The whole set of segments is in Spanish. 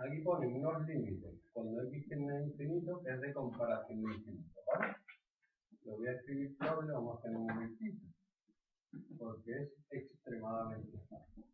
Aquí ponen unos límites. Cuando x tiende a infinito es de comparación de infinito, ¿vale? Lo voy a escribir doble, vamos a tener un virgulito, porque es extremadamente fácil.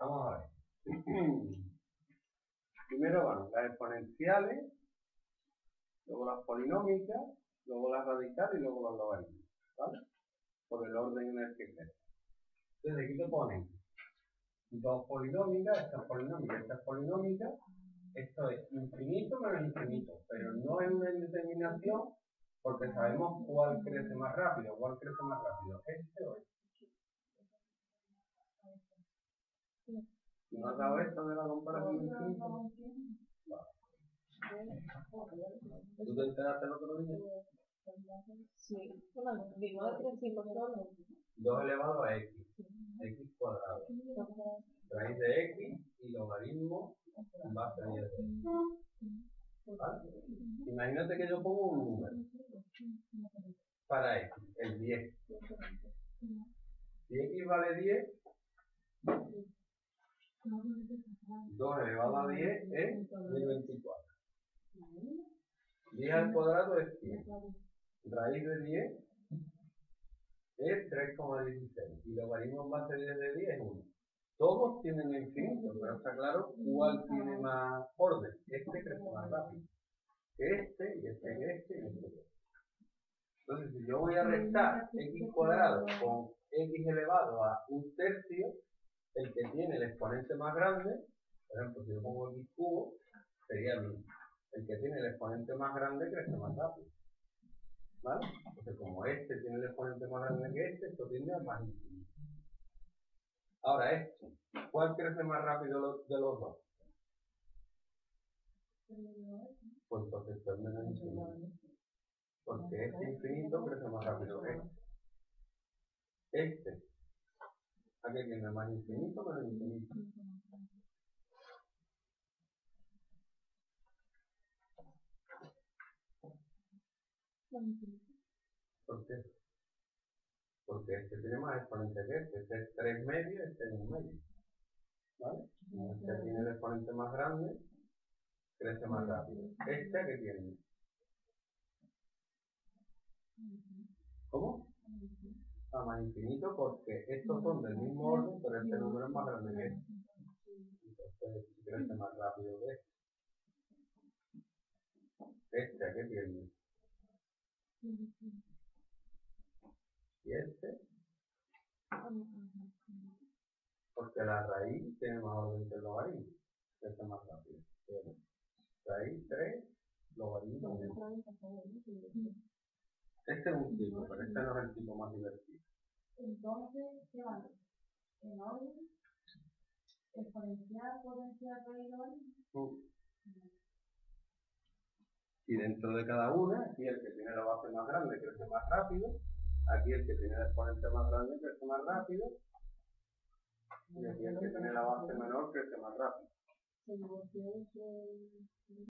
Vamos a ver. Primero van las exponenciales, luego las polinómicas, luego las radicales y luego las logaritmos, ¿vale? Por el orden en el que estén. Entonces aquí te ponen dos polinómicas, estas polinómicas, estas polinómicas. Esto es infinito menos infinito, pero no es una indeterminación porque sabemos cuál crece más rápido, este o este. ¿No has dado esto de la comparación de infinito? ¿Tú te enteraste el otro día? Sí. Bueno, digo, solo. 2 elevado a x. X cuadrado. Raíz de x y logaritmo en base a 10. ¿Vale? Imagínate que yo pongo un número para x, el 10. Si x vale 10, 2 elevado a 10 es 1024. 10 al cuadrado es 100. Raíz de 10 es 3,16. Y logaritmo en base de 10 es 1. Todos tienen infinito, pero está claro cuál tiene más orden. Este crece más rápido. Este, y este, y este, y este. Entonces, si yo voy a restar x cuadrado con x elevado a 1/3, el que tiene el exponente más grande, por ejemplo, si yo pongo x cubo, sería el mismo. El que tiene el exponente más grande crece más rápido, ¿vale? Entonces, como este tiene el exponente más grande que este, esto tiende a más infinito. Ahora, esto, ¿cuál crece más rápido de los dos? Pues entonces esto es menos infinito, porque este infinito crece más rápido que este. Este. Aquí tiene más infinito menos infinito. ¿Por qué? Porque este tiene más exponente que este. Este es 3 medio, este es 1 medio. ¿Vale? Este tiene el exponente más grande, crece más rápido. Este que tiene. ¿Cómo? A más infinito porque estos son del mismo orden, pero este número es más grande que este. Entonces, crece más rápido que este. Este, ¿a qué tiende? Y este. Porque la raíz tiene más orden que el logaritmo. Crece más rápido. Raíz 3, logaritmo 1. Este es un tipo, pero este no es el tipo más divertido. Entonces, ¿qué vale? ¿En orden? ¿Exponencial, potencial, raíz? Y dentro de cada una, aquí el que tiene la base más grande crece más rápido, aquí el que tiene el exponente más grande crece más rápido, y aquí el que tiene la base menor crece más rápido.